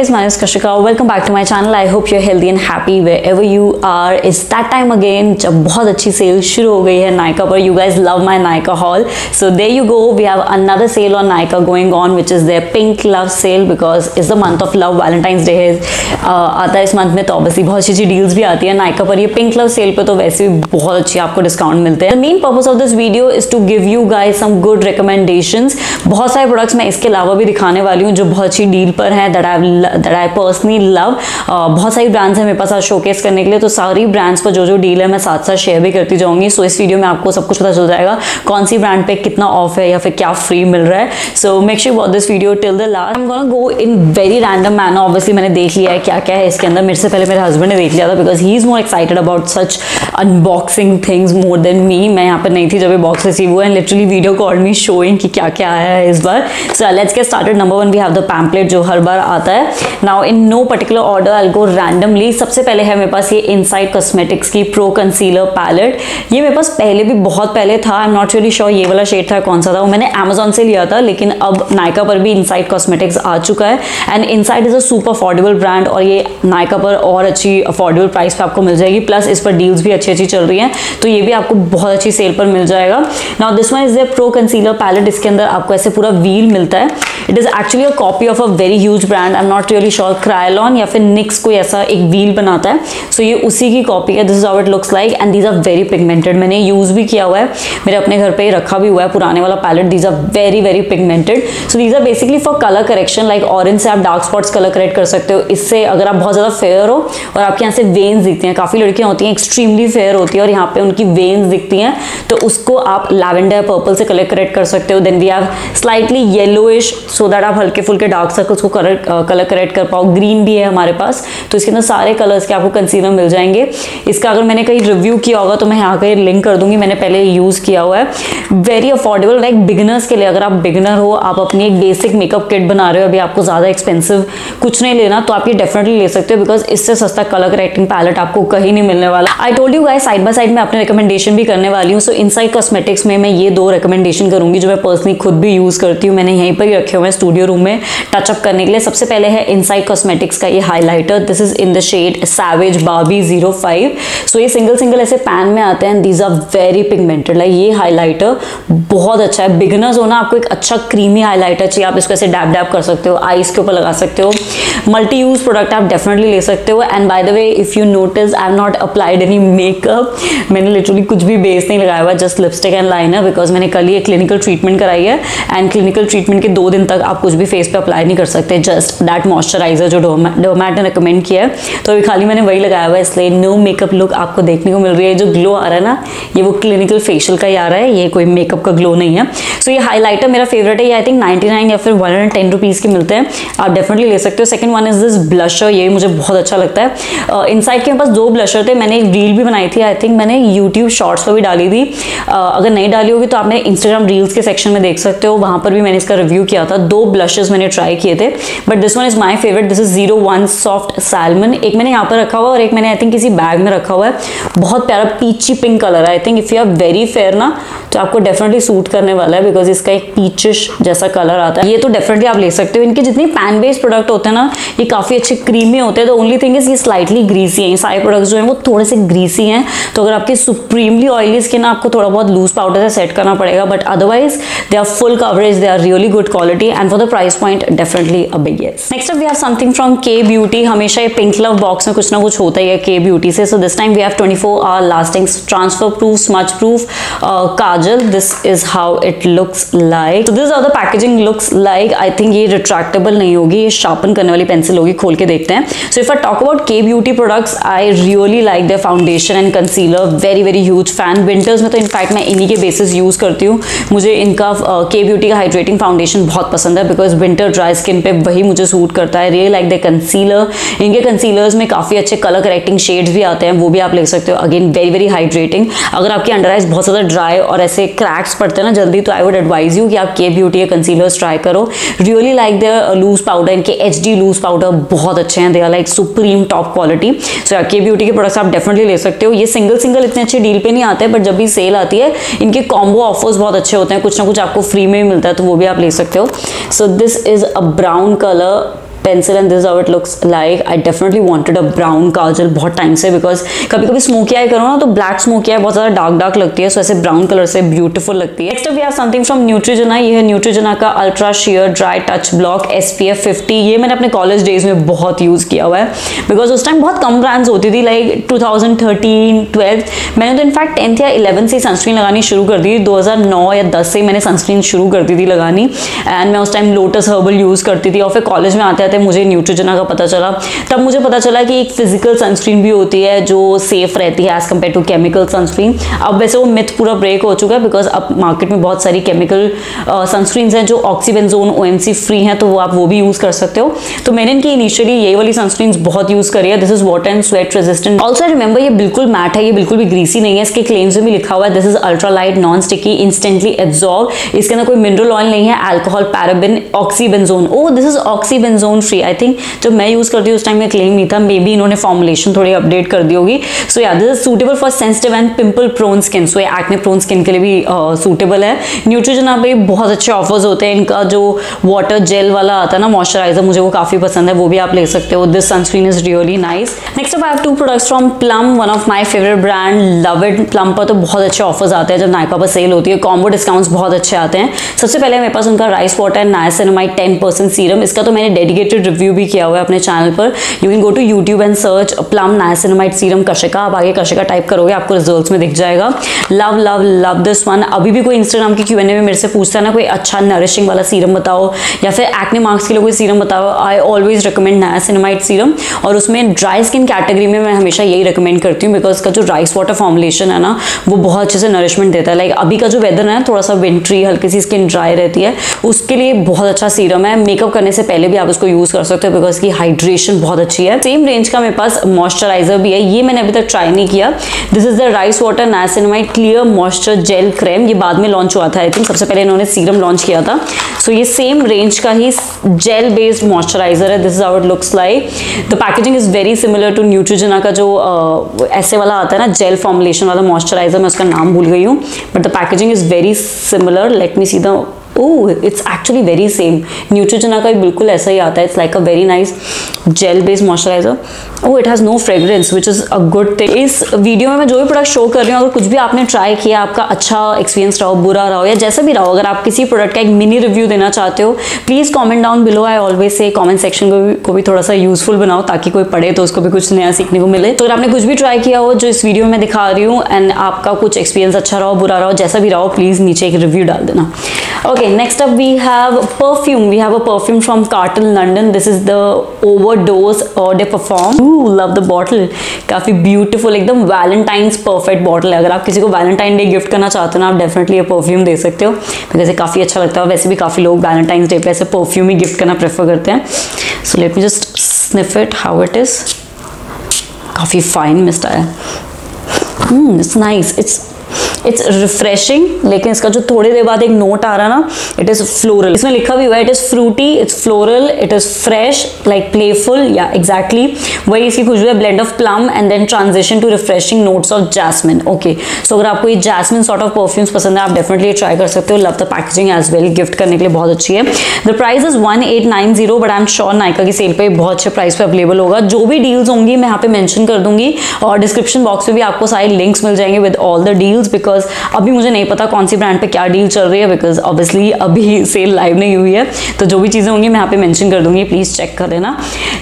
guys, my name is Krishika. Welcome back to my channel. I hope you're healthy and happy wherever you are. It's that time again जब बहुत अच्छी cell शुरू हो गई है Nykaa पर. You guys love my Nykaa haul. So there you go. We have another sale on Nykaa going on, which is their Pink Love sale because it's the month of love. Valentine's Day है आता है इस month में, तो obviously बहुत अच्छी deals भी आती है Nykaa पर. ये Pink Love sale पर तो वैसे भी बहुत अच्छी आपको डिस्काउंट मिलते हैं. The main purpose of this video is to give you guys some good recommendations. बहुत सारे प्रोडक्ट्स मैं इसके अलावा भी दिखाने वाली हूँ जो बहुत अच्छी डील पर है that I personally love. बहुत सारी ब्रांड्स हैं मेरे पास आज शोकेस करने के लिए, तो सारी ब्रांड्स पर जो जो डील है मैं साथ साथ शेयर भी करती जाऊंगी. सो इस वीडियो में आपको सब कुछ पता चल जाएगा कौन सी ब्रांड पे कितना ऑफ है या फिर क्या फ्री मिल रहा है. So make sure watch this video till the last. I am gonna go in very random manner. Obviously मैंने देख लिया है क्या क्या है इसके अंदर. मेरे से पहले मेरे हस्बैंड ने देख लिया था because he is more excited about such unboxing things more than me. मैं यहाँ पर नहीं थी जब ये बॉक्स रिसीव हुआ and literally video call me showing कि क्या क्या आया है इस बार. So let's get started. Number one, we have the pamphlet जो हर बार आता है. Now in no particular order, I will go randomly. सबसे पहले है मेरे पास ये इनसाइट कॉस्मेटिक्स की प्रो कंसीलर पैलेट. ये मेरे पास पहले भी बहुत पहले था. I am not really sure ये वाला शेड था कौन सा था. वो मैंने अमेजोन से लिया था, लेकिन अब Nykaa पर भी इनसाइट कॉस्मेटिक्स आ चुका है and Insight is a super affordable brand और ये Nykaa पर और अच्छी अफोर्डेबल प्राइस पर आपको मिल जाएगी. प्लस इस पर डील्स भी अच्छी अच्छी चल रही हैं, तो ये भी आपको बहुत अच्छी सेल पर मिल जाएगा. Now this one is the pro concealer palette. इसके अंदर आपको ऐसे पूरा व्हील मिलता है. It is actually a copy of a very huge brand. I am not really sure Kryolan या फिर निक्स कोई ऐसा एक व्हील बनाता है. सो ये उसी की कॉपी है. This is how it looks like and these are very pigmented. मैंने यूज भी किया हुआ है, मेरे अपने घर पे रखा भी हुआ है पुराने वाला palette. These are very very pigmented. So these are basically for colour correction. Like orange से आप डार्क स्पॉट्स कलर करेक्ट कर सकते हो इससे, अगर आप बहुत ज़्यादा फेयर हो और आपके यहाँ से वेन्स दिखती हैं. काफ़ी लड़कियाँ होती हैं एक्सट्रीमली फेयर होती है और यहाँ पे उनकी वेन्स दिखती हैं, तो उसको आप लैवेंडर पर्पल से कलर करेक्ट कर सकते हो. Then we have slightly yellowish so that आप हल्के फुल्के डार्क सर्कल्स को कलर करेक्ट कर पाओ. ग्रीन भी है हमारे पास, तो इसके अंदर सारे कलर्स के आपको कंसीलर मिल जाएंगे. इसका अगर मैंने कहीं रिव्यू किया होगा तो मैं यहाँ का लिंक कर दूंगी, मैंने पहले यूज़ किया हुआ है. वेरी अफोर्डेबल लाइक बिगिनर्स के लिए. अगर आप बिगिनर हो, आप अपनी एक बेसिक मेकअप किट बना रहे हो, अभी आपको ज़्यादा एक्सपेंसिव कुछ नहीं लेना, तो आप ये डेफिनेटली ले सकते हो बिकॉज इससे सस्ता कलर करेक्टिंग पैलेट आपको कहीं नहीं मिलने वाला. I told you guys side by side में अपने रिकमेंडेशन भी करने वाली हूँ. सो इनसाइट कॉस्मेटिक्स में मैं ये दो रिकमेंडेशन करूँगी जो मैं पर्सनली खुद भी यूज़ करती हूँ. मैंने यहीं पर ही रखे हुए हैं स्टूडियो रूम में टचअप करने के लिए. सबसे पहले है इनसाइट कॉस्मेटिक्स का ये highlighter. This is in the shade savage Barbie 05. So ये सिंगल सिंगल ऐसे पैन में आते हैं. These are very pigmented. Like ये हाइलाइटर बहुत अच्छा है. बिगिनर्स होना, आपको एक अच्छा क्रीमी हाइलाइटर चाहिए, आप इसको ऐसे डैप डैप कर सकते हो, आईज के ऊपर लगा सकते हो. मल्टी यूज प्रोडक्ट आप डेफिनेटली ले सकते हो. And by the way, if you notice, I am not applied any makeup. मैंने लिटरली कुछ भी बेस नहीं लगाया हुआ, just lipstick and liner, because मैंने कल ये क्लिनिकल ट्रीटमेंट कराई है एंड क्लिनिकल ट्रीटमेंट के 2 दिन तक आप कुछ भी फेस पे अप्लाई नहीं कर सकते. जस्ट दैट मॉइस्चराइजर जो डोमैट ने रिकमेंड किया है, तो अभी खाली मैंने वही लगाया हुआ है, इसलिए नो मेकअप लुक आपको देखने को मिल रही है. जो ग्लो आ रहा है ना, ये वो क्लिनिकल फेशियल का ही आ रहा है, ये कोई मेकअप का ग्लो नहीं है. सो ये हाइलाइटर मेरा फेवरेट है. ये आई थिंक 99 या फिर 110 रुपीज़ के मिलते हैं, आप डेफिनेटली ले सकते हो. Second one is this blusher. ये मुझे बहुत अच्छा लगता है. इनसाइट के पास 2 ब्लशर थे. मैंने एक रील भी बनाई थी, आई थिंक मैंने यूट्यूब शॉर्ट्स पर भी डाली थी. अगर नहीं डाली होगी तो आप मेरे इंस्टाग्राम रील्स के सेक्शन में देख सकते हो, वहाँ पर भी मैंने इसका रिव्यू किया था. 2 ब्लशेस मैंने ट्राई किए थे, but this one is my favourite. This is 01 soft salmon. एक मैंने यहाँ पर रखा हुआ और एक मैंने आई थिंक किसी बैग में रखा हुआ है. बहुत प्यारा पीची पिंक कलर है. I think if you are very fair ना, तो आपको डेफिनेटली सूट करने वाला है बिकॉज इसका एक पीचिश जैसा कलर आता है. ये तो डेफिनेटली आप ले सकते हो. इनके जितने पैन बेस्ड प्रोडक्ट होते हैं ना, ये काफ़ी अच्छे क्रीमी होते हैं. द ओनली थिंग इज ये स्लाइटली ग्रीसी हैं. ये सारे प्रोडक्ट्स जो हैं वो थोड़े से ग्रीसी हैं, तो अगर आपकी सुप्रीमली ऑयली स्किन, आपको थोड़ा बहुत लूज पाउडर से सेट करना पड़ेगा, but otherwise they are full coverage, they are really good quality and for the price point definitely a big yes. Next we have something from K beauty. हमेशा ये pink love box में कुछ ना कुछ होता ही है के ब्यूटी से. So this time we have 24 hour lasting transfer proof smudge proof kajal. This is how it looks like. So this are the packaging looks like. I think ये retractable नहीं होगी, ये शार्पन करने वाली पेंसिल होगी. खोल के देखते हैं. So if I talk about K beauty products, I really like the foundation and concealer. Very very huge fan. Winters में तो इनफैक्ट मैं इन्हीं के बेसिस यूज़ करती हूँ. मुझे इनका के ब्यूटी का हाइड्रेटिंग फाउंडेशन बहुत पसंद है बिकॉज विंटर ड्राई स्किन पे वही मुझे सूट करता है. Really like the concealer. इनके कंसीलर्स में काफ़ी अच्छे कलर करेक्टिंग शेड्स भी आते हैं, वो भी आप ले सकते हो. Again very very hydrating. अगर आपकी अंडर आइज बहुत ज़्यादा ड्राई और ऐसे क्रैक्स पड़ते हैं ना जल्दी, तो आई वुड एडवाइज यू कि आप के ब्यूटी के कंसीलर्स ट्राई करो. Really like the loose powder. इनके एच डी लूज पाउडर बहुत अच्छे हैं. They are like supreme top quality. So K beauty के प्रोडक्ट्स आप डेफिनेटली ले सकते हो. ये सिंगल सिंगल इतने अच्छे डील पे नहीं आते, बट जब भी सेल आती है इनके कॉम्बो ऑफर्स बहुत अच्छे होते हैं. कुछ ना कुछ आपको फ्री में मिलता है, तो वो भी आप ले सकते हो. So this is a brown colour. pencil and this is how it looks like. I definitely wanted a brown kajal बहुत time से because कभी कभी smoky eye करो ना तो black smoky eye बहुत ज़्यादा dark लगती है, so ऐसे brown color से beautiful लगती है. Next up we have something from Neutrogena. ये है Neutrogena का Ultra Sheer Dry Touch Block SPF 50. ये मैंने अपने college days में बहुत use किया हुआ है because उस time बहुत कम brands होती थी like 2013, 12. मैंने तो इनफैक्ट 10th या 11th से सनस्क्रीन लगानी शुरू कर दी. 2009 या 10 से मैंने सनस्क्रीन शुरू कर दी थी लगानी एंड मैं उस टाइम लोटस हर्बल यूज़ करती थी और फिर कॉलेज में आते आते मुझे न्यूट्रोजेना का पता चला. तब मुझे पता चला कि एक फिजिकल सनस्क्रीन भी होती है जो सेफ रहती है as compare to chemical sunscreen. अब वैसे वो मिथ पूरा ब्रेक हो चुका है बिकॉज अब मार्केट में बहुत सारी केमिकल सनस्क्रीन हैं जो ऑक्सीबेंजोन OMC फ्री हैं, तो वो आप वो भी यूज़ कर सकते हो. तो मैंने इनकी इनिशियली यही वाली सनस्क्रीन बहुत यूज़ करी है. This is water and sweat resistant. Also remember ये बिल्कुल मैट है, ये बिल्कुल भी ग्रीसी नहीं है. इसके क्लेम्स में भी लिखा हुआ है this is ultra light non sticky instantly absorb. इसके अंदर कोई मिनरल ऑयल नहीं है, alcohol, paraben, oxybenzone. Oh this is oxybenzone free. I think जब मैं यूज करती हूँ उस टाइम में क्लेम नहीं था, मे बी इन्होंने फॉर्मुलेशन थोड़ी अपडेट कर दी होगी. So yeah this is suitable for sensitive and pimple prone skin. So ये एक्ने प्रोन स्किन के लिए भी सूटेबल है. न्यूट्रोजेना पे बहुत अच्छे ऑफर्स होते हैं. इनका जो वाटर जेल वाला आता है ना मॉइस्चराइजर, मुझे वो काफी पसंद है, वो भी आप ले सकते हो. This sunscreen is really nice. Next up I have 2 products from Plum, one of my favourite brand. Love it. Plum पर तो बहुत अच्छे ऑफर्स आते हैं जब नायका पर सेल होती है. कॉम्बो डिस्काउंट्स बहुत अच्छे आते हैं. सबसे पहले मेरे पास उनका rice water and niacinamide 10% serum. इसका तो मैंने डेडिकेटेड रिव्यू भी किया हुआ है अपने चैनल पर. You can go to YouTube and search Plum niacinamide serum Kashika. आप आगे कशिका टाइप करोगे आपको रिजल्ट्स में दिख जाएगा. Love love love this one. अभी भी कोई इंस्टाग्राम की Q&A में मेरे से पूछता है ना कोई अच्छा नरिशिंग वाला सीरम बताओ या फिर एक्ने मार्क्स के लिए कोई सीरम बताओ, I always recommend niacinamide serum. और उसमें ड्राई स्किन कैटेगरी में मैं हमेशा यही रिकमेंड करती हूँ बिकॉज उसका जो राइस वाटर फॉर्मुलेशन है ना वो बहुत अच्छे से नरिशमेंट देता है. लाइक अभी का जो वेदर है थोड़ा सा विंट्री, हल्की सी स्किन ड्राई रहती है, उसके लिए बहुत अच्छा सीरम है. मेकअप करने से पहले भी आप उसको यूज कर सकते हो बिकॉज की हाइड्रेशन बहुत अच्छी है. सेम रेंज का मेरे पास मॉइस्चराइजर भी है, ये मैंने अभी तक ट्राई नहीं किया. This is the rice water niacinamide clear moisture gel cream. ये बाद में लॉन्च हुआ था आई थिंक, सबसे पहले इन्होंने सीरम लॉन्च किया था. सो ये सेम रेंज का ही जेल बेस्ड मॉइस्चराइजर है. This is how it looks like. The packaging is very similar to Neutrogena का जो ऐसे वाला आता है ना जेल फॉर्मुलेशन वाला मॉइस्चराइजर, मैं उसका नाम भूल गई हूँ, but the packaging is very similar. Let me see the oh it's actually very same. Neutrogena का भी बिल्कुल ऐसा ही आता है. It's like a very nice gel based moisturiser. Oh it has no fragrance which is a good thing. इस video में मैं जो भी प्रोडक्ट शो कर रही हूँ, अगर कुछ भी आपने ट्राई किया, आपका अच्छा एक्सपीरियंस रहा हो, बुरा रहा हो या जैसा भी रहा हो, अगर आप किसी प्रोडक्ट का एक मिनी रिव्यू देना चाहते हो please comment down below. I always say comment section को भी थोड़ा सा यूजफुल बनाओ ताकि कोई पढ़े तो उसको भी कुछ नया सीखने को मिले. तो अगर आपने कुछ भी ट्राई किया हो जो इस वीडियो में दिखा रही हूँ एंड आपका कुछ एक्सपीरियंस अच्छा रहा हो, बुरा रहा हो, जैसा भी रहा हो, प्लीज़ नीचे एक रिव्यू डाल देना. Okay, next up we have perfume. We have a perfume from Carlton London. This is the Overdose Eau de Parfum. Ooh, love the bottle. काफ़ी beautiful, एकदम Valentine's perfect bottle है. अगर आप किसी को Valentine Day gift करना चाहते हो ना, आप definitely ये perfume दे सकते हो बिकॉज ये काफ़ी अच्छा लगता है. वैसे भी काफ़ी लोग Valentine's Day पे ऐसे perfume ही gift करना prefer करते हैं. So let me just sniff it, how it is. काफ़ी fine mist आया. It's nice. It's refreshing, लेकिन इसका जो थोड़ी देर बाद एक नोट आ रहा ना, इट इज़ फ्लोरल. इसमें लिखा भी हुआ है it is fruity, it's floral, it is fresh, like playful. Yeah exactly वही इसकी कुछ भी blend of plum and then transition to refreshing notes of jasmine. Okay, so अगर आपको ये जैस्मिन सॉर्ट ऑफ परफ्यूम्स पसंद है आप डेफिनेटली ट्राई कर सकते हो. Love the packaging as well, gift करने के लिए बहुत अच्छी है. The price is 1890 but I am sure Nykaa की सेल पर बहुत अच्छे प्राइस पर अवेलेबल होगा. जो भी डील्स होंगी मैं यहाँ पे मैंशन कर दूंगी और डिस्क्रिप्शन बॉक्स में भी आपको सारे लिंक्स मिल जाएंगे with all the deals because अभी मुझे नहीं पता कौन सी ब्रांड पे क्या डील चल रही है बिकॉज ऑब्वियसली अभी सेल लाइव नहीं हुई है. तो जो भी चीज़ें होंगी मैं यहाँ पे मेंशन कर दूंगी, प्लीज़ चेक कर लेना.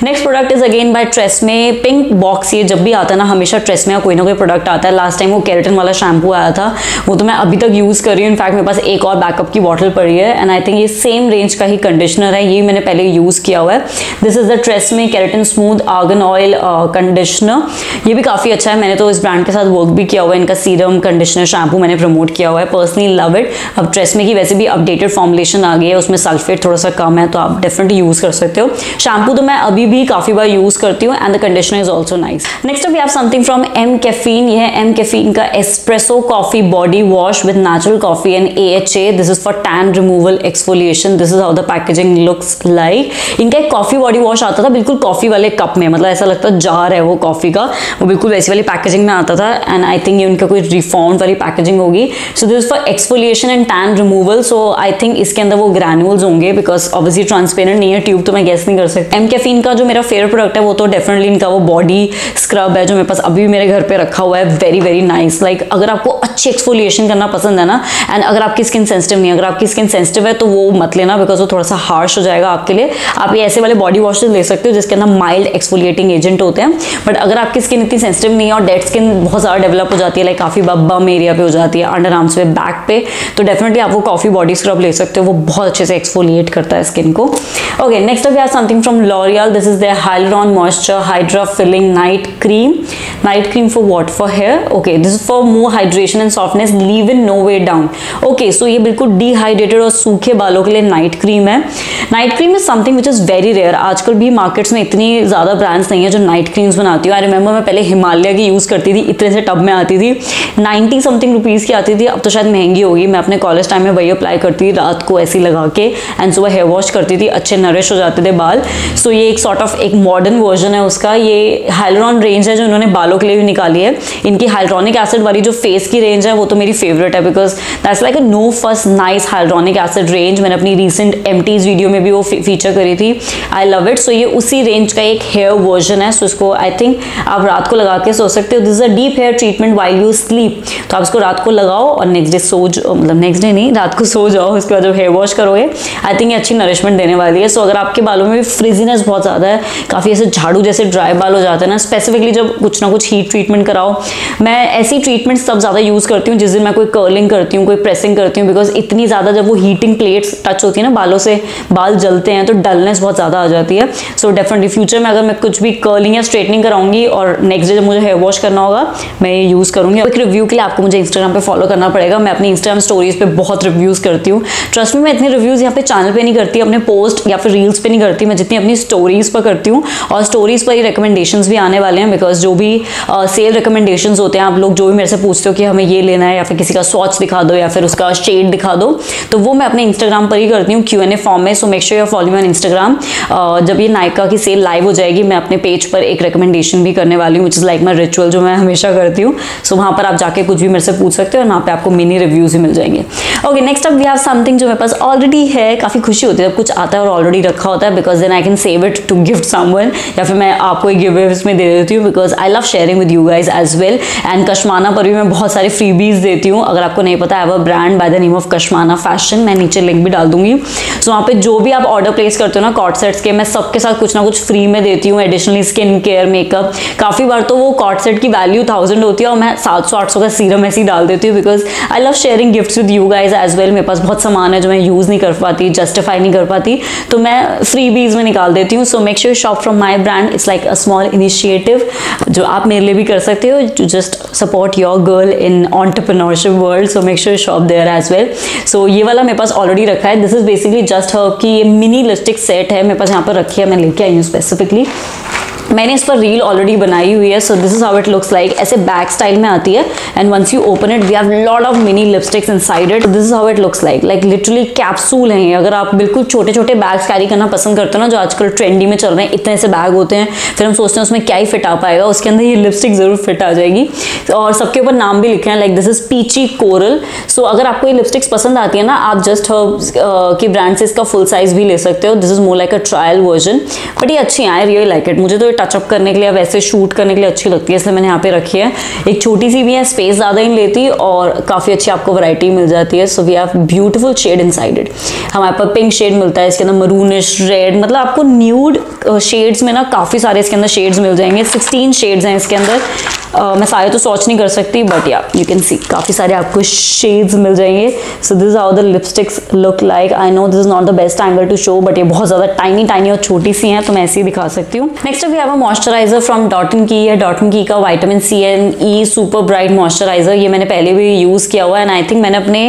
Next product is again by Tresemmé, pink box. ये जब भी आता है ना हमेशा ट्रेस्मे का कोई ना कोई प्रोडक्ट आता है. लास्ट टाइम वो केराटिन वाला शैम्पू आया था, वो तो मैं अभी तक यूज़ कर रही हूँ. इनफैक्ट मेरे पास एक और बैकअप की बॉटल पड़ी है एंड आई थिंक ये सेम रेंज का ही कंडीशनर है, ये मैंने पहले यूज़ किया हुआ है. This is the Tresemmé keratin smooth argan oil conditioner. ये भी काफ़ी अच्छा है. मैंने तो इस ब्रांड के साथ वर्क भी किया हुआ है. इनका सीरम, कंडीशनर, शैम्पू मैंने प्रमोट किया हुआ है. Personally love it. अब ट्रेस्मे की वैसे भी अपडेटेड फॉर्मुलेशन आ गई है, उसमें सल्फेट थोड़ा सा कम है तो आप डेफिनेटली यूज़ कर सकते हो. शैम्पू तो मैं अभी भी काफ़ी बार यूज़ करती हूँ and the conditioner is also nice. Next we have something from M caffeine. यह है एम कैफीन का espresso coffee body wash with natural coffee and AHA. This is for tan removal, exfoliation. This is how the packaging looks like. इनका एक coffee body wash आता था बिल्कुल coffee वाले cup में, मतलब ऐसा लगता है जार है वो कॉफी का, वो बिल्कुल वैसी वाली पैकेजिंग में आता था एंड आई थिंक ये उनका कोई रिफॉर्म वाली पैकेजिंग होगी. So this for exfoliation and tan removal. So I think इसके अंदर वो ग्रैन्यूल्स होंगे बिकॉज ऑब्वियसली ट्रांसपेरेंट नहीं है ट्यूब तो मैं गेस नहीं कर सकती. एम कैफीन का जो मेरा फेवरेट प्रोडक्ट है वो तो डेफिनेटली इनका वो बॉडी स्क्रब है जो मेरे पास अभी मेरे घर पे रखा हुआ है. Very very nice. लाइक अगर आपको अच्छे एक्सफोलिएशन करना पसंद है ना एंड अगर आपकी स्किन सेंसिटिव नहीं है, अगर आपकी स्किन सेंसिटिव है तो वो मत लेना बिकॉज वो थोड़ा सा हार्श हो जाएगा आपके लिए. आप ये ऐसे वाले बॉडी वॉशेज ले सकते हो जिसके अंदर माइल्ड एक्सफोलिएटिंग एजेंट होते हैं. बट अगर आपकी स्किन इतनी सेंसिटिव नहीं है और डेड स्किन बहुत ज़्यादा डेवलप हो जाती है, लाइक काफ़ी बम एरिया पे हो जाती है, अंडर आर्म्स पे, बैक पे, तो डेफिनेटली आप वो कॉफी बॉडी स्क्रब ले सकते हो. वो बहुत अच्छे से एक्सफोलिएट करता है स्किन को. ओके, नेक्स्ट अप यार something from L'Oréal. This is the hyaluron moisture hydra filling night cream. Night cream for what? For hair. Okay, this is for more hydration and softness, leave in no way down. Okay, so ये बिल्कुल dehydrated और सूखे बालों के लिए night cream है. Night cream is something which is very rare. आजकल भी मार्केट्स में इतनी ज़्यादा ब्रांड्स नहीं है जो नाइट क्रीम्स बनाती हो. आई रिमेंबर मैं पहले हिमालय की यूज़ करती थी, इतने से टब में आती थी, 90 something रुपीज़ की आती थी. अब तो शायद महंगी होगी. मैं अपने कॉलेज टाइम में वही अप्लाई करती थी रात को ऐसी लगा के एंड सुबह हेयर वॉश करती थी, अच्छे नरिश हो जाते थे बाल. सो ये एक सॉर्ट ऑफ एक मॉडर्न वर्जन है उसका. ये हाइलुरॉन रेंज है जो इन्होंने बालों के लिए भी निकाली है. इनकी हाइलुरॉनिक एसिड वाली जो फेस की रेंज है वो तो मेरी फेवरेट है because that's like a no first nice hyaluronic acid range. मैंने अपनी रीसेंट एमटीज वीडियो में भी वो फीचर करी थी. I love it. सो ये उसी रेंज का एक हेयर वर्जन है. सो इसको आई थिंक आप रात को लगा के सो सकते हो. This is a deep hair treatment while you sleep. तो आप इसको रात को लगाओ और नेक्स्ट डे सो जाओ, मतलब नेक्स्ट डे नहीं, रात को सो जाओ. उसके बाद जब हेयर वॉश करोगे आई थिंक ये अच्छी नरिशमेंट देने वाली है. सो अगर आपके बालों में फ्रिजीनेस बहुत ज़्यादा है, काफ़ी ऐसे झाड़ू जैसे ड्राई बाल हो जाते हैं ना, स्पेसिफिकली जब कुछ ना कुछ हीट ट्रीटमेंट कराओ. मैं ऐसी ट्रीटमेंट्स तब ज़्यादा यूज़ करती हूँ जिस दिन मैं कोई कर्लिंग करती हूँ, कोई प्रेसिंग करती हूँ, बिकॉज इतनी ज़्यादा जब वो हीटिंग प्लेट्स टच होती है ना बालों से, बाल जलते हैं तो डलनेस बहुत ज़्यादा आ जाती है. सो डेफिनेटली फ्यूचर में अगर मैं कुछ भी कर्लिंग या स्ट्रेटनिंग कराऊंगी और नेक्स्ट डे जब मुझे हेयर वॉश करना होगा मैं ये यूज़ करूँगी. एक रिव्यू के लिए आपको मुझे इंस्टाग्राम पे फॉलो करना पड़ेगा. मैं अपनी इंस्टाग्राम स्टोरीज पे बहुत रिव्यूज़ करती हूँ. ट्रस्ट में मैं इतने रिव्यूज़ यहाँ पे चैनल पे नहीं करती, अपने पोस्ट या फिर रील्स पे नहीं करती. मैं जितनी अपनी स्टोरीज़ पर करती हूँ और स्टोरीज़ पर ही रिकमेंडेशंस भी आने वाले हैं बिकॉज जो भी सेल रिकमेंडेशंस होते हैं, आप लोग जो भी मेरे से पूछते हो कि हमें ये लेना है या फिर किसी का स्वॉच दिखा दो या फिर उसका शेड दिखा दो, तो वो मैं अपने इंस्टाग्राम पर ही करती हूँ Q&A फॉर्म में. So make sure you are following me on Instagram. जब ये नायका की सेल लाइव हो जाएगी मैं अपने पेज पर एक रिकमेंडेशन भी करने वाली हूँ which is like my ritual जो मैं हमेशा करती हूँ. सो वहाँ पर आप जाके कुछ भी मेरे से पूछ सकते हो और वहाँ पे आपको मिनी रिव्यूज ही मिल जाएंगे. Okay, next up we have something जो मेरे पास ऑलरेडी है. काफ़ी खुशी होती है जब कुछ आता है और ऑलरेडी रखा होता है because then I can save it to gift someone या फिर मैं आपको एक गिव अवेज में दे देती हूँ because I love sharing with you guys as well. And Kashmana पर भी मैं बहुत सारी फ्रीबीज देती हूँ. अगर आपको नहीं पता I have a brand by the name of Kashmana fashion. मैं नीचे लिंक भी डाल दूंगी. सो वहाँ पे जो भी आप ऑर्डर प्लेस करते हो ना कॉट सेट्स के, मैं सबके साथ कुछ ना कुछ फ्री में देती हूँ. एडिशनली स्किन केयर, मेकअप, काफ़ी बार तो वो कॉट सेट की वैल्यू 1000 होती है और मैं 700-800 का सीरम ऐसे ही डाल देती हूँ because I love sharing gifts with you guys as well. मेरे पास बहुत सामान है जो मैं यूज़ नहीं कर पाती, जस्टिफाई नहीं कर पाती, तो मैं फ्री बीज में निकाल देती हूँ. So make sure shop from my brand. It's like a small initiative जो आप मेरे लिए भी कर सकते हो to just support your girl in entrepreneurship world. So make sure shop there as well. So ये वाला मेरे पास ऑलरेडी रखा है. This is basically just herb की ये मिनी लिपस्टिक सेट है मेरे पास यहाँ पर रखी है. मैं लेके आई हूँ स्पेसिफिकली. मैंने इस पर रील ऑलरेडी बनाई हुई है. So this is how it looks like. ऐसे बैक स्टाइल में आती है and once you open it we have lot of mini lipsticks inside it. This is how it looks like literally capsule हैं. अगर आप बिल्कुल छोटे छोटे बैग्स कैरी करना पसंद करते हो ना जो आजकल ट्रेंडी में चल रहे हैं, इतने से बैग होते हैं, फिर हम सोचते हैं उसमें क्या ही फिट आ पाएगा, उसके अंदर ये लिपस्टिक ज़रूर फिट आ जाएगी. और सबके ऊपर नाम भी लिखे हैं like this is peachy coral. So अगर आपको ये लिपस्टिक्स पसंद आती है ना आप जस्ट हर्ब्स के ब्रांड से इसका फुल साइज भी ले सकते हो. This is more like a trial version but ये अच्छी हैं. I really like it. मुझे तो टचअप करने के लिए, वैसे शूट करने के लिए अच्छी लगती है इसलिए मैंने यहाँ पे रखी है. एक छोटी सी भी है, स्पेस ज़्यादा ही लेती और काफ़ी अच्छी आपको वैरायटी मिल जाती है. So we have beautiful shade inside it. हमारे पास पिंक शेड मिलता है, इसके अंदर मरूनिश, रेड, मतलब आपको न्यूड शेड्स में ना काफ़ी सारे इसके अंदर शेड्स मिल जाएंगे. 16 शेड्स हैं इसके अंदर. मैं सारे तो सोच नहीं कर सकती बट या यू कैन सी काफ़ी सारे आपको शेड्स मिल जाएंगे. So this how the lipsticks look like. I know this is not the best angle to show but ये बहुत ज़्यादा टाइनी टाइनी और छोटी सी हैं तो मैं ऐसे ही दिखा सकती हूँ. Next we have a moisturiser from dot and की. डॉट एंड की का vitamin C and E super bright moisturiser ये मैंने पहले भी यूज़ किया हुआ है एंड आई थिंक मैंने अपने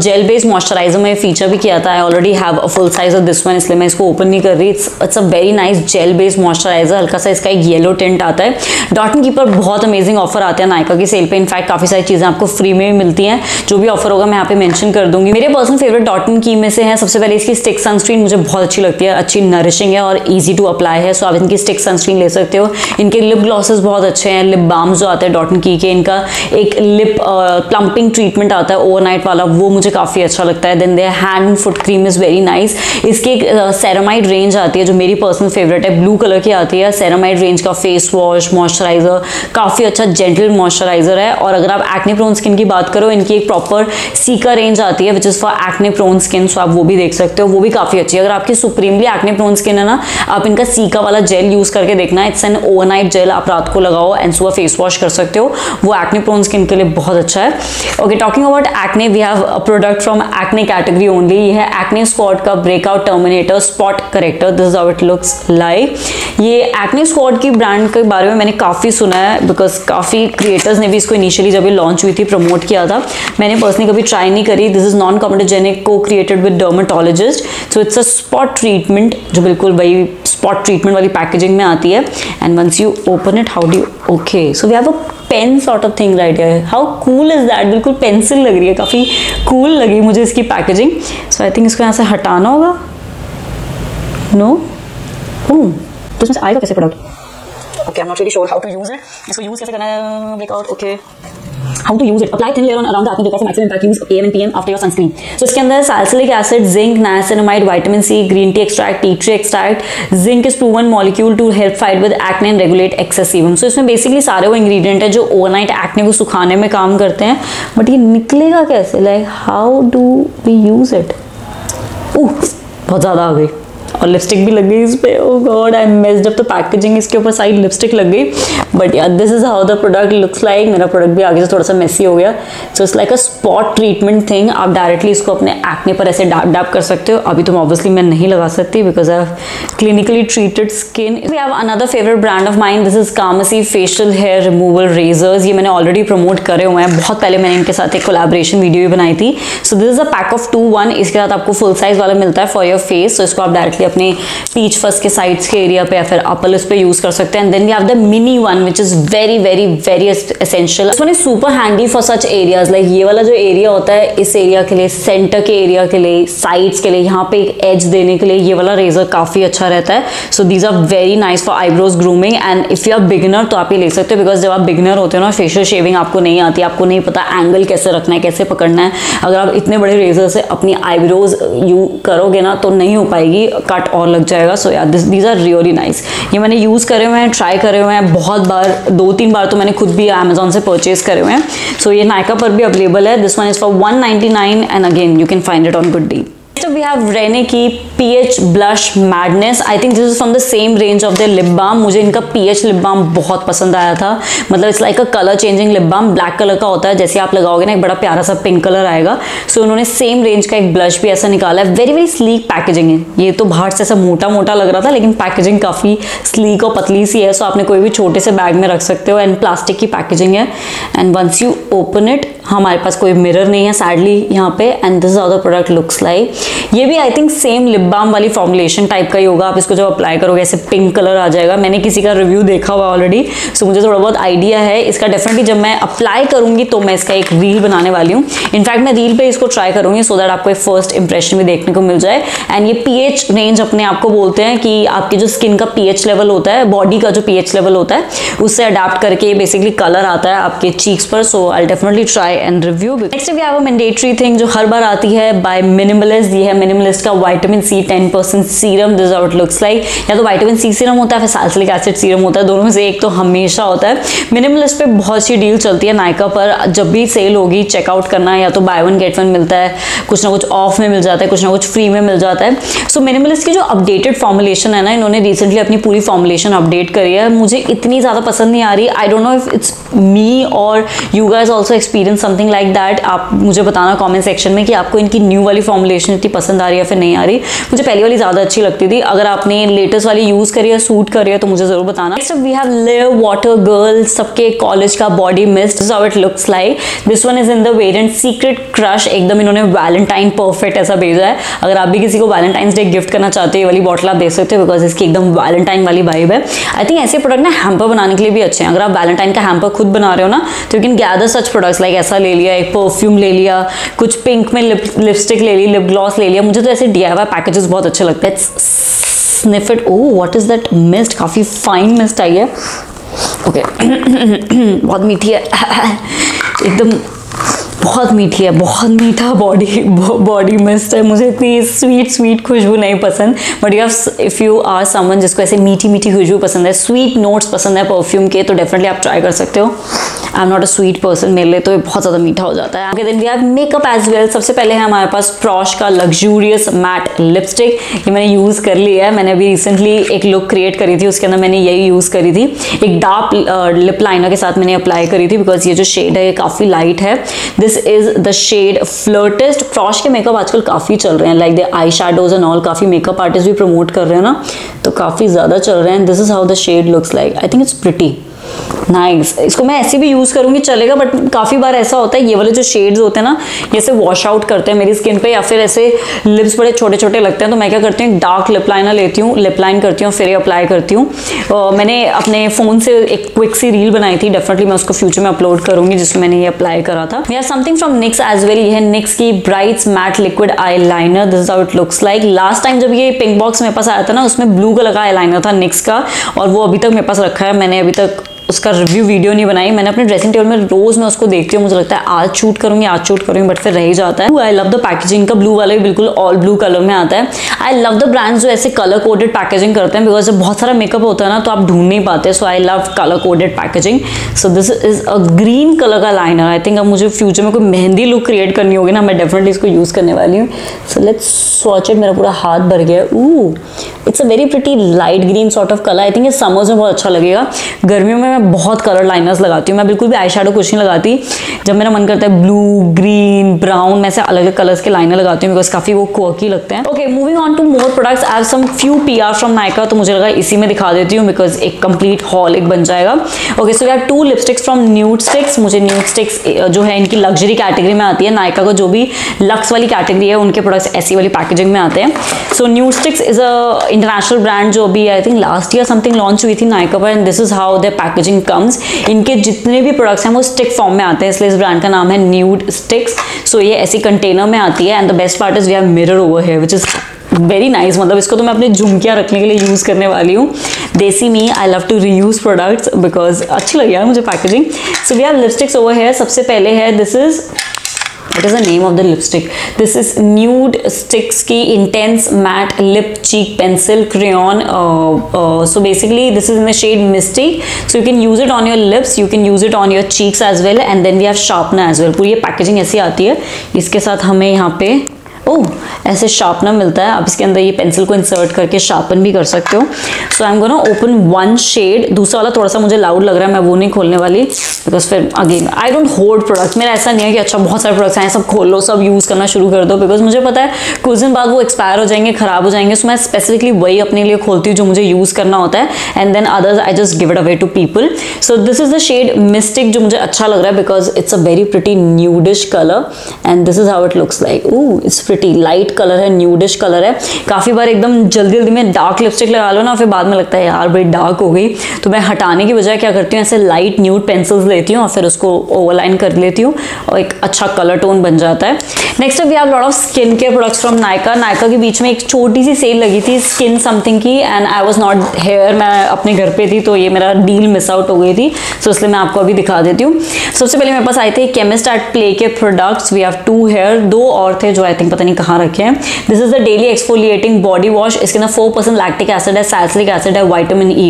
जेल बेस्ड मॉइस्चराइजर में फीचर भी किया था. I already have a full size of this one इसलिए मैं इसको ओपन नहीं कर रही. It's a very nice gel based moisturiser. हल्का सा इसका एक येलो टिंट आता है. डॉट एंड की पर बहुत अमेजिंग ऑफर आते हैं नायका की सेल पे। इनफैक्ट काफी सारी चीजें आपको फ्री में भी मिलती हैं। जो भी ऑफर होगा मैं यहाँ पे मेंशन कर दूंगी। मेरे पर्सनल फेवरेट डॉट एंड की में से है। सबसे पहले इसकी स्टिक सनस्क्रीन मुझे बहुत अच्छी लगती है, अच्छी नरिशिंग है और ईजी टू अप्लाई है। सो आप इनकी स्टिक सनस्क्रीन ले सकते हो। इनके लिप ग्लॉसेस बहुत अच्छे हैं। लिप बाम जो आते हैं डॉट एंड की के, इनका एक लिप प्लम्पिंग ट्रीटमेंट आता है ओवरनाइट वाला, वो मुझे काफी अच्छा लगता है। Then there hand and foot cream is very nice. इसकी एक सेरामाइड रेंज आती है जो मेरी पर्सनल फेवरेट है, ब्लू कलर की आती है। सेरामाइड रेंज का फेस वॉश, मॉइस्चराइजर, काफी अच्छा जेंटल मॉइस्चराइजर है। और अगर आप एक्ने प्रोन स्किन की बात करो, इनकी एक प्रॉपर सीका रेंज आती है which is for acne prone skin. So आप वो भी देख सकते हो, वो भी काफी अच्छी है। अगर आपकी सुप्रीमली एक्ने प्रोन स्किन है ना, आप इनका सीका वाला जेल यूज करके देखना। इट्स एन ओवरनाइट जेल, आप रात को लगाओ एंड सुबह फेस वॉश कर सकते हो। वो एक्ने प्रोन स्किन के लिए बहुत अच्छा है। Okay, talking about acne, we have a product from acne category only. ये है एक्ने स्क्वाड का breakout terminator spot corrector. This is how it looks like. ये एक्ने स्क्वाड की ब्रांड के बारे में मैंने काफी सुना है बिकॉज काफी क्रिएटर्स ने भी इसको इनिशियली जब ये लॉन्च हुई थी प्रमोट किया था। मैंने पर्सनली कभी ट्राई नहीं करी। This is non comedogenic, co created with dermatologist. So it's a spot treatment जो बिल्कुल भाई स्पॉट ट्रीटमेंट वाली पैकेजिंग में आती है। And once you open it, how do, okay so we have a pen sort of thing right here. How cool is that. बिल्कुल pencil लग रही है, काफ़ी कूल लगी मुझे इसकी पैकेजिंग। सो आई थिंक इसको यहाँ से हटाना होगा। नो तो इसमें आएगा कैसे product? Okay, I am not really sure how to use it. इसको यूज कैसे करना है breakout? Okay, How to use it? Apply thin layer on around the acne breakout for maximum impact. Use AM and PM after your sunscreen. So इसके अंदर salicylic acid, zinc, niacinamide, vitamin C, green tea extract, tea tree extract. Zinc is proven molecule to help fight with acne and regulate excess sebum. So इसमें basically सारे वो ingredient है जो overnight acne को सुखाने में काम करते हैं। But ये निकलेगा कैसे? Like how do we use it? बहुत ज़्यादा आ गई और लिपस्टिक भी लग गई इस पे। Oh God, I messed up the packaging. इसके ऊपर साइड लिपस्टिक लग गई। बट यार, this is how the product looks like. मेरा प्रोडक्ट भी आगे से थोड़ा सा मेसी हो गया। So it's like a spot treatment thing. आप डायरेक्टली इसको अपने एक्ने पर ऐसे डैप डैप कर सकते हो। अभी तो ऑब्वियसली मैं नहीं लगा सकती because I have clinically treated skin. We have another favourite brand of mine. This is Carmesi facial hair removal razors. ये मैंने ऑलरेडी प्रमोट करे हुए हैं। बहुत पहले मैंने इनके साथ एक कोलैबोरेशन वीडियो भी बनाई थी। So this is a pack of 2-1। इसके साथ आपको फुल साइज वाला मिलता है फॉर योर फेस। सो इसको आप डायरेक्टली अपने पीच फर्स्ट के साइड्स के एरिया पे या फिर अपर लिप्स पे यूज कर सकते हैं। And then we have the mini one which is very very very essential. This one is super handy for such areas like ये वाला जो एरिया होता है, इस एरिया के लिए, सेंटर के एरिया के लिए, साइड्स के लिए, यहाँ पे एक एज देने के लिए ये वाला रेजर काफी अच्छा रहता है। So these are very nice for eyebrows grooming. And if you are beginner तो आप ये ले सकते हो बिकॉज जब आप बिगिनर होते हो ना, फेशियल शेविंग आपको नहीं आती, आपको नहीं पता एंगल कैसे रखना है, कैसे पकड़ना है। अगर आप इतने बड़े रेजर से अपनी आईब्रोज यू करोगे ना तो नहीं हो पाएगी, कट और लग जाएगा। सो यार, दीज आर रियली नाइस। ये मैंने यूज़ करे हुए हैं, ट्राई करे हुए हैं बहुत बार, 2-3 बार तो मैंने खुद भी अमेजोन से परचेज करे हुए हैं। सो ये नायका पर भी अवेलेबल है। This one is for 199 and again you can find it on good deal. We have Renee की pH blush madness. I think this is from the same range of the lip balm. मुझे इनका pH lip balm बहुत पसंद आया था। मतलब it's like a colour changing lip balm. Black colour का होता है, जैसे आप लगाओगे ना एक बड़ा प्यारा सा पिंक कलर आएगा। सो उन्होंने सेम रेंज का एक ब्लश भी ऐसा निकाला है। वेरी वेरी स्लीक पैकेजिंग है। ये तो बाहर से ऐसा मोटा मोटा लग रहा था लेकिन पैकेजिंग काफ़ी स्लीक और पतली सी है। सो आपने कोई भी छोटे से बैग में रख सकते हो। एंड प्लास्टिक की पैकेजिंग है। And once you open it, हमारे पास कोई मिरर नहीं है सैडली यहाँ पे। And this is how the product looks like. ये भी I think same lip balm वाली फॉर्मुलेशन टाइप का ही होगा। आप इसको जब अप्लाई करोगे ऐसे पिंक कलर आ जाएगा। मैंने किसी का रिव्यू देखा हुआ ऑलरेडी, सो मुझे थोड़ा बहुत आइडिया है इसका। डेफिनेटली जब मैं अप्लाई करूंगी तो मैं इसका एक रील बनाने वाली हूँ। इनफैक्ट मैं रील पे इसको ट्राई करूंगी सो दैट आपको एक फर्स्ट इंप्रेशन भी देखने को मिल जाए। एंड ये पीएच रेंज अपने आपको बोलते हैं कि आपके जो स्किन का पीएच लेवल होता है, बॉडी का जो पीएच लेवल होता है, उससे अडेप्ट करके बेसिकली कलर आता है आपके चीक्स पर। So I definitely try and review. Next we have a mandatory thing जो हर बार आती है बाय मिनिमलिस्ट। ये है मिनिमलिस्ट का vitamin C 10% serum. This out looks like. या तो वाइटामिन सी सीरम होता है फिर सैलिसिलिक एसिड सीरम होता है, दोनों में से एक तो हमेशा होता है। मिनिमलिस्ट पे बहुत सी डील चलती है नायका पर। जब भी सेल होगी चेकआउट करना, या तो buy 1 get 1 मिलता है, कुछ ना कुछ ऑफ में मिल जाता है, कुछ ना कुछ फ्री में मिल जाता है। सो मिनिमलिस्ट की जो अपडेटेड फॉर्मुलेशन है ना, इन्होंने रिसेंटली अपनी पूरी फॉर्मुलेशन अपडेट करी है। मुझे इतनी ज़्यादा पसंद नहीं आ रही। I don't know if it's me और you guys also experience something like that. आप मुझे बताना कॉमेंट सेक्शन में कि आपको इनकी न्यू वाली फॉर्मुलेशन इतनी पसंद पसंद आ रही है फिर नहीं आ रही। मुझे पहली वाली ज़्यादा अच्छी लगती थी। अगर आपने लेटेस्ट वाली यूज़ करी है, सूट करी है, तो मुझे ज़रूर बताना। Next we have live water girl, सबके कॉलेज का body mist, how it looks like. This one is in the variant secret crush. एकदम इन्होंने वैलेंटाइन परफेक्ट ऐसा भेजा है। अगर आप भी किसी को वैलेंटाइन डे गिफ्ट करना चाहते हो, ये वाली बॉटल आप दे सकते हो बिकॉज इसकी एकदम वैलेंटाइन वाली वाइब है। आई थिंक ऐसे प्रोडक्ट ना हैम्पर बनाने के लिए भी अच्छे हैं। अगर आप वैलेंटाइन का हैम्पर खुद बना रहे हो ना, तो you can gather such products like ऐसा ले लिया, एक परफ्यूम ले लिया, कुछ पिंक में लिपस्टिक ले ली, लिप ग्लॉस ले लिया। मुझे तो ऐसे DIY पैकेजेस बहुत अच्छे लगते हैं। Sniff it. Oh what is that mist. काफ़ी फाइन मिस्ट आई है। ओके बहुत मीठी है, एकदम बहुत मीठी है, बहुत मीठा बॉडी मिस्ट है। मुझे इतनी स्वीट खुशबू नहीं पसंद, but if you are someone जिसको ऐसे मीठी मीठी खुशबू पसंद है, स्वीट नोट्स पसंद है परफ्यूम के, तो डेफिनेटली आप ट्राई कर सकते हो। I am not a sweet person, मेरे लिए तो बहुत ज़्यादा मीठा हो जाता है। Okay then we have makeup as well. सबसे पहले है हमारे पास फ्रॉश का लग्जूरियस मैट लिपस्टिक। ये मैंने यूज़ कर लिया है। मैंने अभी रिसेंटली एक लुक क्रिएट करी थी, उसके अंदर मैंने यही यूज़ करी थी। एक डार्क लिप लाइनर के साथ मैंने अप्लाई करी थी बिकॉज ये जो शेड है ये काफ़ी लाइट है। This is the shade Flirtist। फ्रॉश के मेकअप आजकल काफ़ी चल रहे हैं, like the eye shadows and all, काफ़ी मेकअप आर्टिस्ट भी प्रमोट कर रहे हैं ना, तो काफ़ी ज़्यादा चल रहे हैं। This is how the shade looks like. I think it's pretty nice. इसको मैं ऐसे भी यूज़ करूँगी, चलेगा। बट काफ़ी बार ऐसा होता है ये वाले जो शेड्स होते हैं ना, ये से वॉश आउट करते हैं मेरी स्किन पे, या फिर ऐसे लिप्स बड़े छोटे छोटे लगते हैं। तो मैं क्या करती हूँ, डार्क लिप लाइनर लेती हूँ, लिप लाइन करती हूँ, फिर ये अप्लाई करती हूँ। मैंने अपने फ़ोन से एक क्विक सी रील बनाई थी, डेफिनेटली मैं उसको फ्यूचर में अपलोड करूँगी, जिसमें मैंने ये अप्लाई करा था। We have something from mix as well. ये है निक्स की brights matte liquid eye liner. This is how it looks like. Last time जब ये पिंक बॉक्स मेरे पास आया था ना, उसमें ब्लू कलर का आई लाइनर था निक्स का, और वो अभी तक मेरे पास रखा है। मैंने अभी तक उसका रिव्यू वीडियो नहीं बनाई। मैंने अपने ड्रेसिंग टेबल में रोज मैं उसको देखती हूँ, मुझे लगता है आज शूट करूँगी, बट फिर रह ही जाता है। आई लव द पैकेजिंग का। ब्लू वाला भी बिल्कुल ऑल ब्लू कलर में आता है। आई लव द ब्रांड्स जो ऐसे कलर कोडेड पैकेजिंग करते हैं, बिकॉज जब बहुत सारा मेकअप होता है ना तो आप ढूंढ नहीं पाते। So I love colour coded packaging. So this is a green colour का लाइनर। आई थिंक अब मुझे फ्यूचर में कोई मेहंदी लुक क्रिएट करनी होगी ना, मैं डेफिनेटली इसको यूज़ करने वाली हूँ। So let's swatch it. मेरा पूरा हाथ भर गया। It's a very pretty light green sort of colour. I think ये समर्स में बहुत अच्छा लगेगा। गर्मियों में मैं बहुत कलर लाइनर्स लगाती हूँ। मैं बिल्कुल भी आई शेडो कुछ नहीं लगाती। जब मेरा मन करता है ब्लू, ग्रीन, ब्राउन, मैं से अलग अलग कलर्स के लाइनर लगाती हूँ बिकॉज काफ़ी वो क्वर्की लगते हैं। Okay moving on to more products. I have some few PR from Nykaa, तो मुझे लगा इसी में दिखा देती हूँ बिकॉज एक कंप्लीट हॉल एक बन जाएगा। Okay so we have 2 lipsticks from Nudestix. मुझे न्यूड स्टिक्स जो है इनकी लग्जरी कैटेगरी में आती है। नायका को जो भी लक्स वाली कैटेगरी है उनके प्रोडक्ट्स ऐसी वाली पैकेजिंग में आते हैं। So Nudestix is a international brand जो अभी I think last year something launch हुई थी नायका पर, and this is how the packaging comes. इनके जितने भी प्रोडक्ट्स हैं वो स्टिक फॉर्म में आते हैं, इसलिए इस ब्रांड का नाम है न्यूड स्टिक्स। सो ये ऐसी कंटेनर में आती है, and the best part is we have mirror over here which is very nice. मतलब इसको तो मैं अपने झुमकियाँ रखने के लिए यूज़ करने वाली हूँ। देसी मी, I love to reuse products because अच्छी लगी यार मुझे packaging. So we have lipsticks over here. सबसे पहले है What is the name of the lipstick? This is Nude Sticks की Intense Matte Lip Cheek Pencil Crayon. So basically this is in the shade Mystic. So you can use it on your lips, you can use it on your cheeks as well, and then we have sharpener as well. पूरी ये packaging ऐसी आती है। इसके साथ हमें यहाँ पे ऐसे शार्पनर मिलता है। आप इसके अंदर ये पेंसिल को इंसर्ट करके शार्पन भी कर सकते हो। So I am gonna open 1 shade. दूसरा वाला थोड़ा सा मुझे लाउड लग रहा है, मैं वो नहीं खोलने वाली बिकॉज फिर again I don't hold product. मेरा ऐसा नहीं है कि अच्छा बहुत सारे प्रोडक्ट्स हैं सब खोल लो, सब यूज़ करना शुरू कर दो, बिकॉज मुझे पता है कुछ दिन बाद वो एक्सपायर हो जाएंगे, खराब हो जाएंगे। सो मैं स्पेसिफिकली वही अपने लिए खोलती हूँ जो मुझे यूज़ करना होता है, and then others I just give it away to people. So this is the shade mistake जो मुझे अच्छा लग रहा है because it's a very pretty nudish colour, and this is how it looks like. It's pretty light colour है, nudish colour है। काफ़ी बार एकदम जल्दी में डार्क लिपस्टिक लगा लो ना, फिर बाद में लगता है यार भाई डार्क हो गई, तो मैं हटाने की बजाय क्या करती हूँ, ऐसे लाइट न्यूड पेंसिल्स लेती हूँ और फिर उसको ओवरलाइन कर लेती हूँ और एक अच्छा कलर टोन बन जाता है। Next we have lot of skin care products from Nykaa. Nykaa के बीच में एक छोटी सी सेल लगी थी स्किन समथिंग की, and I was not here. मैं अपने घर पर थी तो ये मेरा डील मिस आउट हो गई थी, सो इसलिए मैं आपको अभी दिखा देती हूँ। सबसे पहले मेरे पास आए थे केमिस्ट एट प्ले के प्रोडक्ट्स। वी हैव 2 हेयर, 2 और थे जो आई थिंक पता नहीं कहाँ रखे हैं। This is the daily exfoliating body wash. इसके अंदर 4% लैक्टिक एसिड है, सैलिसिलिक एसिड है, vitamin E।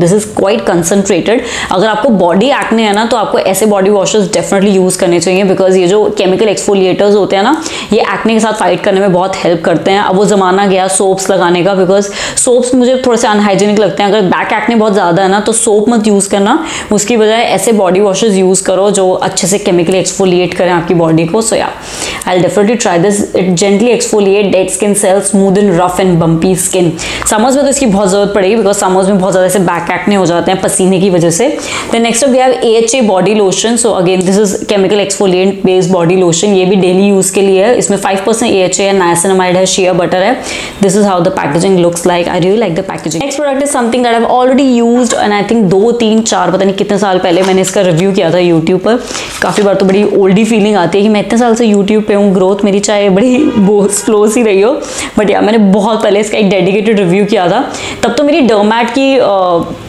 This is quite concentrated. अगर आपको बॉडी एक्ने है ना तो आपको ऐसे बॉडी वॉशेस डेफिनेटली यूज करने चाहिए बिकॉज ये जो केमिकल एक्सफोलिएटर्स होते हैं ना ये एक्ने के साथ फाइट करने में बहुत हेल्प करते हैं। अब वो जमाना गया सोप्स लगाने का, बिकॉज सोप्स मुझे थोड़े से अनहाइजेनिक लगते हैं। अगर बैक एक्ने बहुत ज़्यादा है ना तो सोप मत यूज़ करना, उसकी बजाय ऐसे बॉडी वॉशेज यूज़ करो जो अच्छे से केमिकली एक्सफोलिएट करें आपकी बॉडी को। So yeah I will definitely try this. It it gently exfoliate dead skin cells, smoothen rough and bumpy skin. Summers में तो इसकी बहुत जरूरत पड़ेगी बिकॉज समर्स में बहुत ज़्यादा से बैक एक्ने हो जाते हैं पसीने की वजह से. Then next up we have AHA body lotion. So again this is chemical exfoliant based body lotion. ये भी डेली यूज के लिए है. इसमें 5% AHA है, नाइसिनामाइड है, शिया बटर है. This is how the packaging looks like. I really like the packaging. Next product is something that I have already used and I think 2, 3, 4 पता नहीं कितने साल पहले मैंने इसका रिव्यू किया था यूट्यूब पर. काफ़ी बार तो बड़ी ओल्डी फीलिंग आती है कि मैं इतने साल से यूट्यूब पे हूँ, ग्रोथ मेरी चाहे बड़ी बहुत स्लो सी रही हो, बट यार मैंने बहुत पहले इसका एक डेडिकेटेड रिव्यू किया था. तब तो मेरी डर्मैट की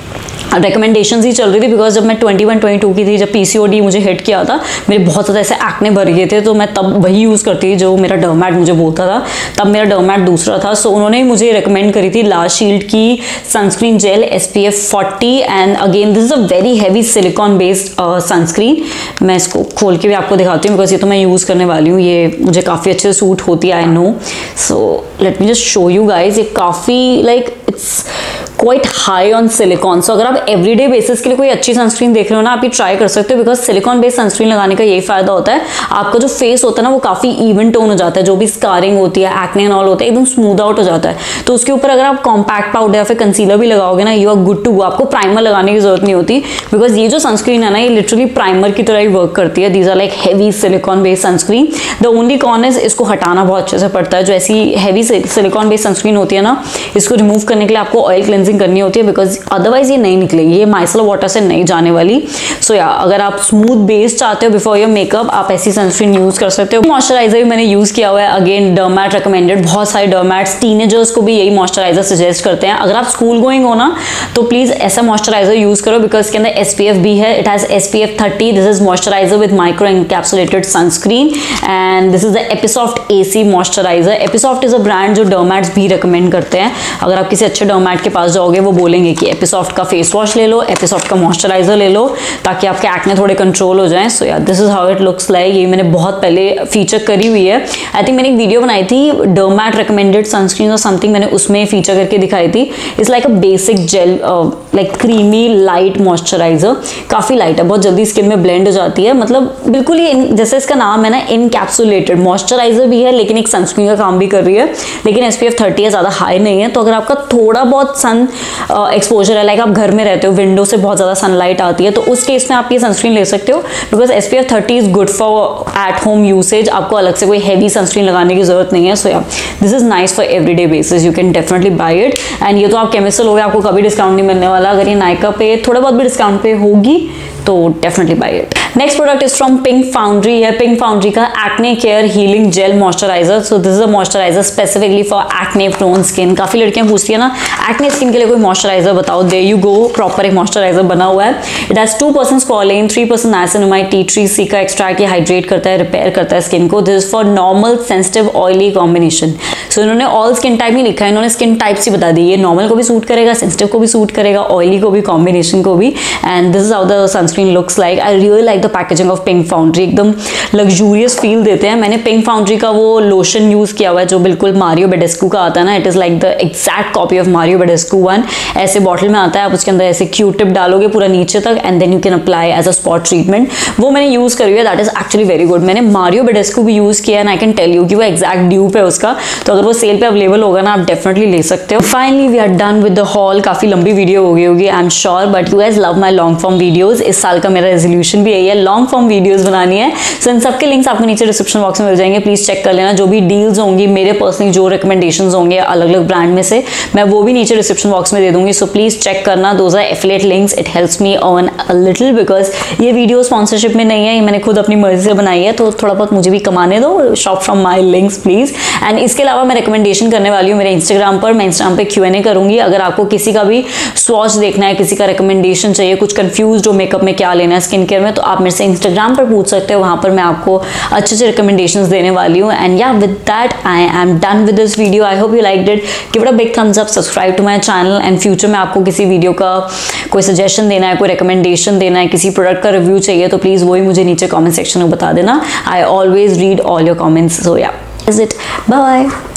रिकमेंडेशंस ही चल रही थी बिकॉज जब मैं 21-22 की थी, जब PCOD मुझे हिट किया था, मेरे बहुत ज़्यादा ऐसे एक्ने भर गए थे, तो मैं तब वही यूज़ करती थी जो मेरा डर्मैट मुझे बोलता था. तब मेरा डर्मैट दूसरा था. सो उन्होंने मुझे रिकमेंड करी थी LA शील्ड की sunscreen gel SPF 40. And again this is a very heavy silicone based sunscreen. मैं इसको खोल के भी आपको दिखाती हूँ बिकॉज ये तो मैं यूज़ करने वाली हूँ. ये मुझे काफ़ी अच्छे सूट होती है, I know. So let me just show you guys. ये काफ़ी like it's quite high on silicone. सो अगर आप एवरीडे बेसिस के लिए कोई अच्छी सनस्क्रीन देख रहे हो ना, आप ये ट्राई कर सकते हो बिकॉज सिलिकॉन बेस्ड सनस्क्रीन लगाने का यही फायदा होता है, आपका जो फेस होता है ना वो काफ़ी इवन टोन हो जाता है. जो भी स्कारिंग होती है, एक्ने एंड ऑल होता है, एकदम स्मूथ आउट हो जाता है. तो उसके ऊपर अगर आप कॉम्पैक्ट पाउडर या फिर कंसीलर भी लगाओगे ना, you are good to go. आपको प्राइमर लगाने की जरूरत नहीं होती बिकॉज ये जो सनस्क्रीन है ना, ये लिटरली प्राइमर की तरह ही वर्क करती है. These are like heavy silicone based sunscreen. The only con is इसको हटाना बहुत अच्छे से पड़ता है. जो ऐसी हैवी सिलिकॉन बेस्ड सनस्क्रीन होती है ना, इसको रिमूव करने के लिए आपको ऑयल क्लेंजिंग करनी होती है बिकॉज अदरवाइज ये नहीं निकलेगी, ये माइसलर वाटर से नहीं जाने वाली. सो या अगर आप स्मूथ बेस चाहते हो बिफोर योर मेकअप, आप ऐसी सनस्क्रीन यूज कर सकते हो. मॉइस्चराइजर भी मैंने यूज किया हुआ है. Again dermat recommended. बहुत सारे डर्मैट्स टीनेजर्स को भी यही मॉइस्चराइजर सजेस्ट करते हैं. अगर आप स्कूल गोइंग हो ना तो प्लीज ऐसा मॉइस्चराइजर यूज करो बिकॉज इसके अंदर SPF भी है. It has SPF 30. This is moisturiser with micro encapsulated sunscreen and this is the Episoft AC moisturiser. Episoft is a brand जो डर्मैट्स भी रिकमेंड करते हैं. अगर आप किसी अच्छे डर्मैट के पास जाओगे वो बोलेंगे कि एपिसॉफ्ट का फेस वॉश ले लो, एपिसॉफ्ट का मॉइस्चराइजर ले लो, ताकि आपके एक्ने थोड़े कंट्रोल हो जाएं. सो यार this is how it looks like. ये मैंने बहुत पहले फीचर करी हुई है. आई थिंक मैंने एक वीडियो बनाई थी डर्मैट रिकमेंडेड सनस्क्रीन और समथिंग, मैंने उसमें फीचर करके दिखाई थी. It's like a basic gel like creamy light moisturiser. काफ़ी लाइट है, बहुत जल्दी स्किन में ब्लेंड हो जाती है. मतलब बिल्कुल ही जैसे इसका नाम है ना, इनकैप्सुलेटेड मॉइस्चराइजर भी है लेकिन एक सनस्क्रीन का काम भी कर रही है. लेकिन SPF 30 है, ज़्यादा हाई नहीं है. तो अगर आपका थोड़ा बहुत सन एक्सपोजर है, लाइक आप घर में रहते हो, विंडो से बहुत ज़्यादा सनलाइट आती है, तो उस केस में आप ये सनस्क्रीन ले सकते हो because SPF 30 is good for at home usage. आपको अलग से कोई हैवी सनस्क्रीन लगाने की जरूरत नहीं है. So yeah this is nice for everyday basis. You can definitely buy it. And ये तो आप केमिस्टल हो गए, आपको कभी डिस्काउंट नहीं मिलने वाला. अगर ये Nykaa पे थोड़ा बहुत भी डिस्काउंट पे होगी तो definitely buy it. Next product is from Pink Foundry. है पिंक फाउंड्री का acne care healing gel moisturiser. So this is a moisturiser specifically for acne prone skin. काफ़ी लड़कियां पूछती है ना, एक्ने स्किन के लिए कोई मॉइस्चराइजर बताओ. दे यू गो, प्रॉपर एक मॉइस्चराइजर बना हुआ है. इट हैज 2% स्क्वॉलिन, 3% नाइसिनामाइड, टी 3 C का एक्सट्रैक्ट. ये हाइड्रेट करता है, रिपेयर करता है स्किन को. This is for normal sensitive oily combination. So इन्होंने ऑल स्किन टाइप नहीं लिखा है, इन्होंने स्किन टाइप्स ही बता दी. ये नॉर्मल को भी सूट करेगा, सेंसिटिव को भी सूट करेगा, ऑयली को भी, कॉम्बिनेशन को भी. And this is how the sunscreen looks like. I really like the packaging of Pink Foundry. एकदम लग्जूरियस फील देते हैं. मैंने पिंक फाउंड्री का वो लोशन यूज़ किया हुआ है जो बिल्कुल मारियो बेडेस्कू का आता है ना. It is like the exact copy of Mario Badescu 1. ऐसे बॉटल में आता है, आप उसके अंदर ऐसे Q-टिप डालोगे पूरा नीचे तक and then you can apply as a spot treatment. वो मैंने यूज़ करी है. That is actually very good. मैंने मारियो बेडेस्कू भी यूज़ किया and I can tell you कि वो एक्जैक्ट ड्यू पे उसका. तो अगर वो सेल पे अवेलेबल होगा ना, आप डेफिनेटली ले सकते हो. Finally we are done with the haul. काफ़ी लंबी वीडियो हो गई होगी I am sure, but you guys love my long form videos. इस साल का मेरा रेजोल्यूशन भी यही है, लॉन्ग फॉर्म वीडियोज़ बनानी है. सो इन सबके लिंक्स आपको नीचे डिस्क्रिप्शन बॉक्स में मिल जाएंगे. प्लीज़ चेक कर लेना. जो भी डील्स होंगी, मेरे पर्सनली जो रिकमेंडेशंस होंगे अलग अलग ब्रांड में से, मैं वो भी नीचे डिस्क्रिप्शन बॉक्स में दे दूंगी. सो प्लीज़ चेक करना. Those are affiliate links. It helps me earn a little because ये वीडियो स्पॉन्सरशिप में नहीं है, ये मैंने खुद अपनी मर्जी से बनाई है. तो थोड़ा बहुत मुझे भी कमाने दो. Shop from my links please. And इसके अलावा मैं रिकमेंडेशन करने वाली हूँ मेरे इंस्टाग्राम पर. मैं इंस्टाग्राम पर Q&A करूँगी. अगर आपको किसी का भी स्वॉच देखना है, किसी का रिकमेंडेशन चाहिए, कुछ कन्फ्यूज हो मेकअप में क्या लेना है, स्किन केयर में, तो आप मेरे से इंस्टाग्राम पर पूछ सकते हो. वहाँ पर मैं आपको अच्छे रिकमेंडेशंस देने वाली हूँ. And yeah with that I am done with this video. I hope you like it. Give it a big thumbs up, subscribe to my channel. And future में आपको किसी वीडियो का कोई सजेशन देना है, कोई रिकमेंडेशन देना है, किसी प्रोडक्ट का रिव्यू चाहिए, तो प्लीज़ वही मुझे नीचे कॉमेंट सेक्शन में बता देना. I always read all your comments. So yeah is it. Bye.